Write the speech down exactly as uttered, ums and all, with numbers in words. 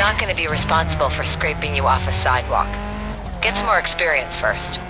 not going to be responsible for scraping you off a sidewalk. Get some more experience first.